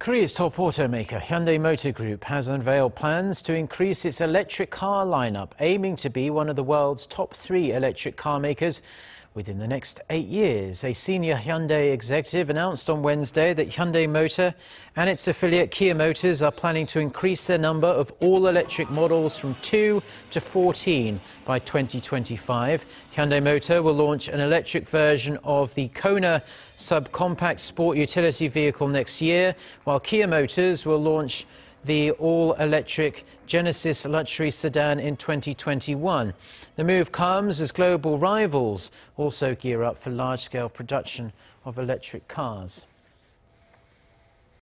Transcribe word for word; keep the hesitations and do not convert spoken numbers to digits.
Korea's top automaker Hyundai Motor Group has unveiled plans to increase its electric car lineup, aiming to be one of the world's top three electric car makers within the next eight years. A senior Hyundai executive announced on Wednesday that Hyundai Motor and its affiliate Kia Motors are planning to increase their number of all-electric models from two to fourteen by twenty twenty-five. Hyundai Motor will launch an electric version of the Kona subcompact sport utility vehicle next year, while Kia Motors will launch the all-electric Genesis luxury sedan in twenty twenty-one. The move comes as global rivals also gear up for large-scale production of electric cars.